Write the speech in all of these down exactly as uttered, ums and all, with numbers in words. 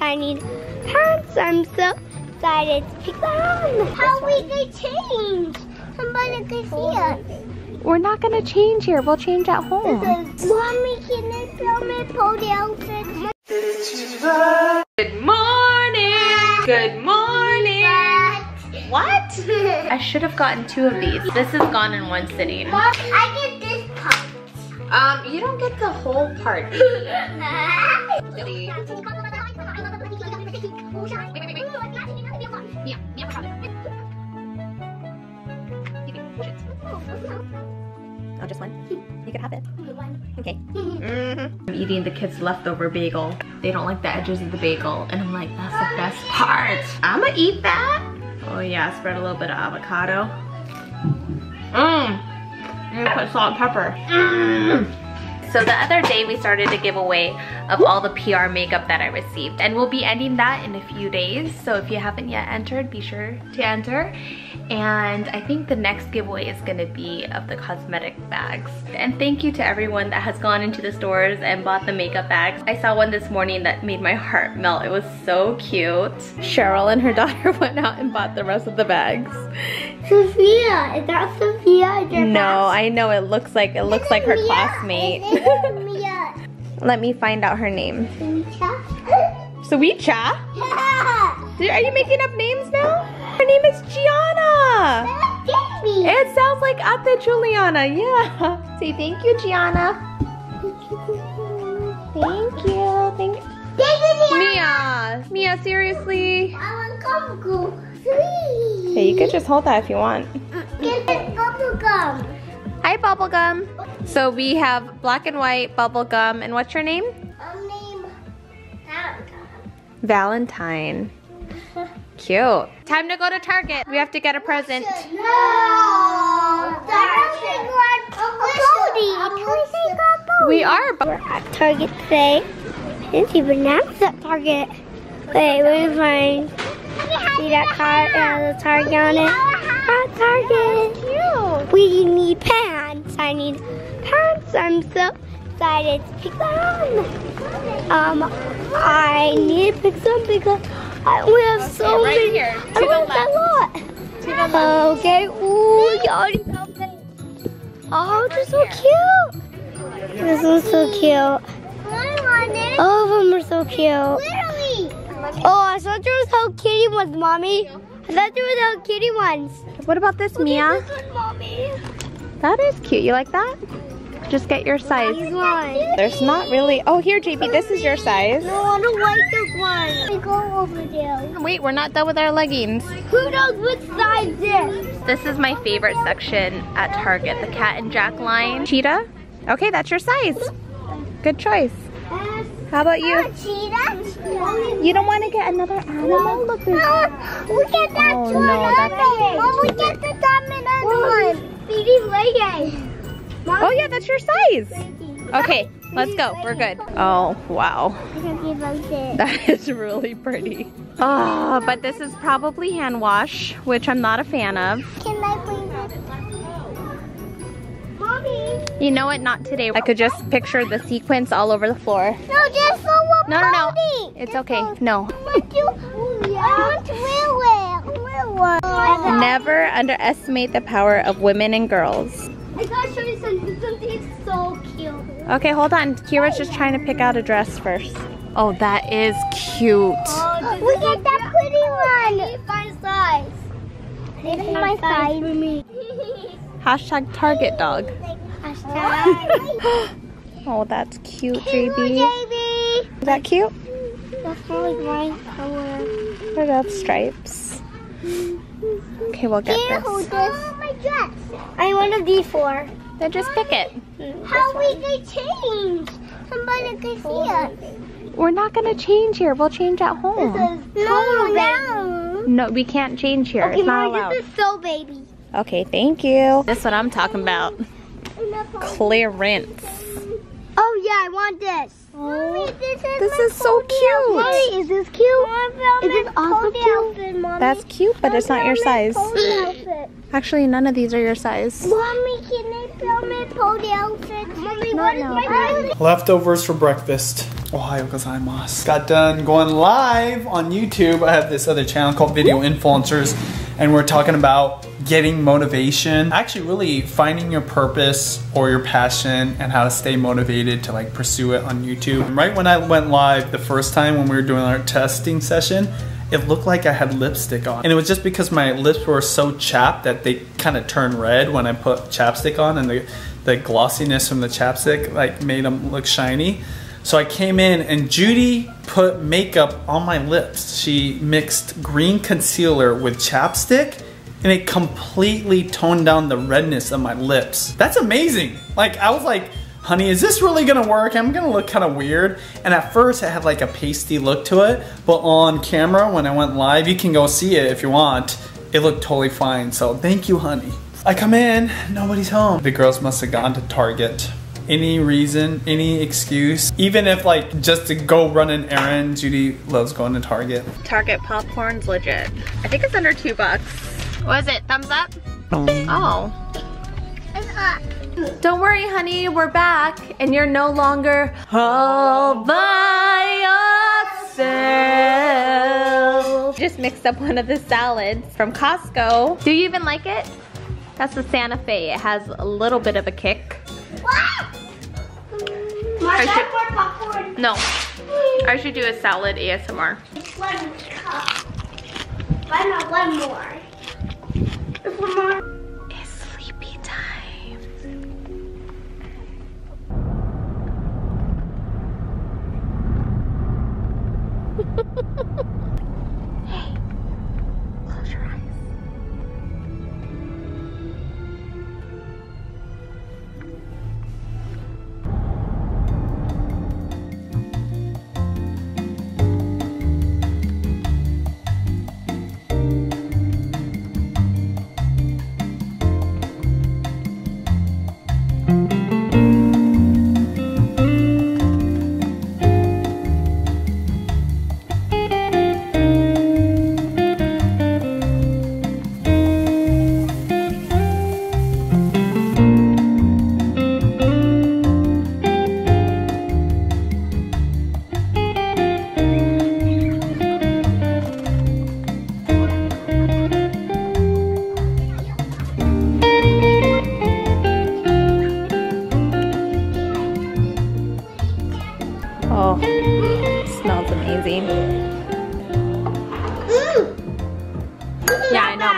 I need pants. I'm so excited to pick them. How we gonna change? Somebody can see us. We're not gonna change here. We'll change at home. Mommy, can I film and pull the outfit? Good morning. Good morning. What? I should have gotten two of these. This is gone in one sitting. Mom, I get this part. Um, you don't get the whole part. Oh, just one? You can have it. Okay. Mm-hmm. I'm eating the kids' leftover bagel. They don't like the edges of the bagel, and I'm like, that's the best part. I'ma eat that. Oh yeah, spread a little bit of avocado. Mmm. I'm gonna put salt and pepper. Mm. So the other day we started a giveaway of all the P R makeup that I received, and we'll be ending that in a few days. So if you haven't yet entered, be sure to enter. And I think the next giveaway is gonna be of the cosmetic bags. And thank you to everyone that has gone into the stores and bought the makeup bags. I saw one this morning that made my heart melt. It was so cute. Cheryl and her daughter went out and bought the rest of the bags. Sophia, is that Sophia? Your no, class? I know it looks like it looks like her Mia? classmate. Mia? Let me find out her name. Sawicha? Yeah. Are you making up names now? Her name is Gianna. Baby. It sounds like Ate Juliana. Yeah. Say thank you, Gianna. Thank you. Thank you. Thank you, Mia. Mia, seriously. I want gum. Sweet. Yeah, you could just hold that if you want. Get this bubble gum. Hi, bubble gum. So we have black and white bubble gum, and what's your name? I'm named Valentine. Valentine. Cute. Time to go to Target. We have to get a present. No. No. We are. We're at Target today. It's even now at Target. Wait, we're fine. See that car? It has a Target on it. At Target. We need pants. I need pants. I'm so excited to pick them. Um, I need to pick some because I, we have okay, so right many. Here, to I want that lot. To the left. Okay. Ooh, you already got them. Oh, they're so cute. This one's so cute. All of them are so cute. Oh, I thought there was Hello Kitty ones, Mommy. I thought there was Hello Kitty ones. What about this, okay, Mia? This one, Mommy. That is cute. You like that? Just get your size. One. There's not really... Oh, here, J B. This is your size. No, I don't like this one. We go over there. Wait, we're not done with our leggings. Who knows which size this? This is my favorite section at Target. The Cat and Jack line. Cheetah? Okay, that's your size. Good choice. How about you? Oh, you don't want to get another animal? Look, no, we get that oh, one. No, that's Mom, we get the dominant oh. one. Baby's leggings. Mom, oh yeah, that's your size. Okay, let's go. We're good. Oh wow. That is really pretty. Oh, but this is probably hand wash, which I'm not a fan of. Can I bring this? Mommy. You know what? Not today. I could just picture the sequins all over the floor. No, just so No, no, no. It's okay. No. Never underestimate the power of women and girls. I gotta show you something. Something's so cute. Okay, hold on. Kira's just trying to pick out a dress first. Oh, that is cute. Oh, we get that pretty one. It's my size. It's my size for me. Hashtag Target dog. Hashtag. Oh, that's cute, J B. Is that cute? That's not like my color. Or that's stripes. Okay, we'll get Can this. Hold this. Oh, my dress. I want a V four. Then just pick it. How we gonna change? Somebody can see us. We're not gonna change here. We'll change at home. This is no, no. No, we can't change here. Okay, it's not allowed. This is so baby. Okay, thank you. This is what I'm talking about. Clearance. Oh yeah, I want this. Mommy, this is, this is so cute. Mommy, is this cute? Is this also cute? Outfit, that's cute, but it's not your size. Actually, none of these are your size. Mommy, can I Leftovers for breakfast. Ohio gozaimasu. Got done going live on YouTube. I have this other channel called Video Influencers, and we're talking about getting motivation, actually really finding your purpose or your passion and how to stay motivated to like pursue it on YouTube. And right when I went live the first time when we were doing our testing session, it looked like I had lipstick on. And it was just because my lips were so chapped that they kind of turned red when I put chapstick on, and the, the glossiness from the chapstick like made them look shiny. So I came in and Judy put makeup on my lips. She mixed green concealer with chapstick, and it completely toned down the redness of my lips. That's amazing. Like, I was like, honey, is this really gonna work? I'm gonna look kind of weird. And at first it had like a pasty look to it, but on camera when I went live, you can go see it if you want, it looked totally fine. So thank you, honey. I come in, nobody's home. The girls must have gone to Target. Any reason, any excuse, even if like just to go run an errand. Judy loves going to Target. Target popcorn's legit. I think it's under two bucks. What is it, thumbs up? Oh. It's hot. Don't worry, honey, we're back and you're no longer all by yourself. Just mixed up one of the salads from Costco. Do you even like it? That's the Santa Fe. It has a little bit of a kick. What? I should, popcorn. No, I should do a salad A S M R. One cup. Why not one more? One more. It's sleepy time. Hey, close your eyes.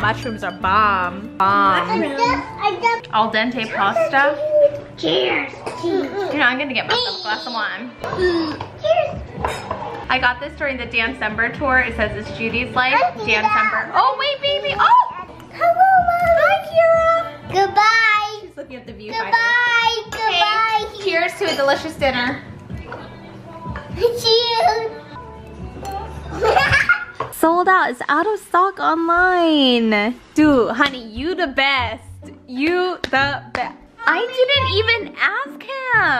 Mushrooms are bomb. Bomb. I just, I just Al dente pasta. Cheers. Cheers. You know, I'm gonna get myself a glass of wine. Cheers. I got this during the Dancember tour. It says it's Judy's life. Dancember. Oh wait, baby. Oh. Hello, Mom. Hi, Kira. Goodbye. She's looking at the view. Goodbye. Goodbye. Okay. Cheers to a delicious dinner. Cheers. Sold out, it's out of stock online. Dude, honey, you the best. You the best. I didn't even ask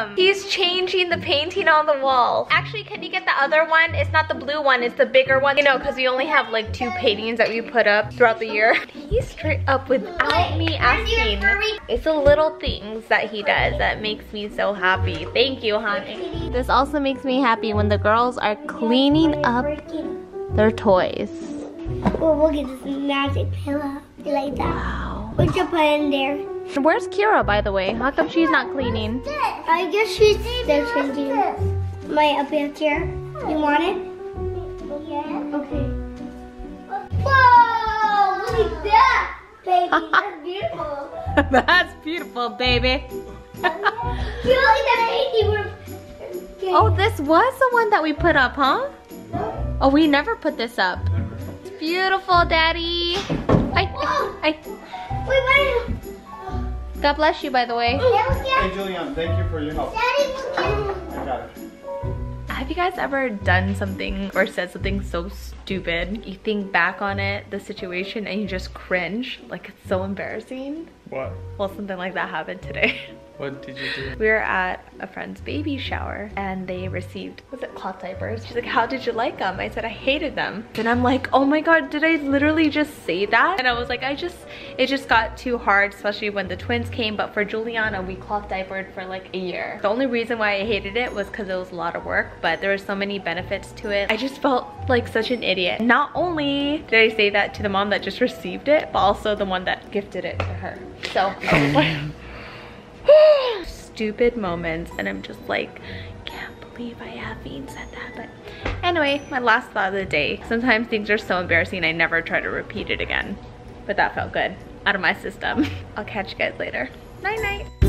him. He's changing the painting on the wall. Actually, can you get the other one? It's not the blue one, it's the bigger one. You know, cause we only have like two paintings that we put up throughout the year. He's straight up without me asking. It's the little things that he does that makes me so happy. Thank you, honey. This also makes me happy when the girls are cleaning up their toys. Well, look at this magic pillow. You like that? Wow. We should put it in there. Where's Kira, by the way? How come she's not cleaning? I guess she's still changing. Am I up here? You want it? Yeah. Okay. Whoa! Look at that, baby. That's beautiful. That's beautiful, baby. You look at that baby. Oh, this was the one that we put up, huh? Oh, we never put this up. Never. It's beautiful, Daddy. I, I, I. God bless you, by the way. Hey, Julian, thank you for your help. Daddy, look at I got it. Have you guys ever done something or said something so stupid? You think back on it, the situation, and you just cringe. Like, it's so embarrassing. What? Well, something like that happened today. What did you do? We were at a friend's baby shower and they received, was it cloth diapers? She's like, how did you like them? I said, I hated them. And I'm like, oh my God, did I literally just say that? And I was like, I just, it just got too hard, especially when the twins came. But for Juliana, we cloth diapered for like a year. The only reason why I hated it was because it was a lot of work, but there were so many benefits to it. I just felt like such an idiot. Not only did I say that to the mom that just received it, but also the one that gifted it to her. So, stupid moments, and I'm just like, can't believe I haven't said that. But anyway, my last thought of the day, sometimes things are so embarrassing I never try to repeat it again, but that felt good, out of my system. I'll catch you guys later. Night night.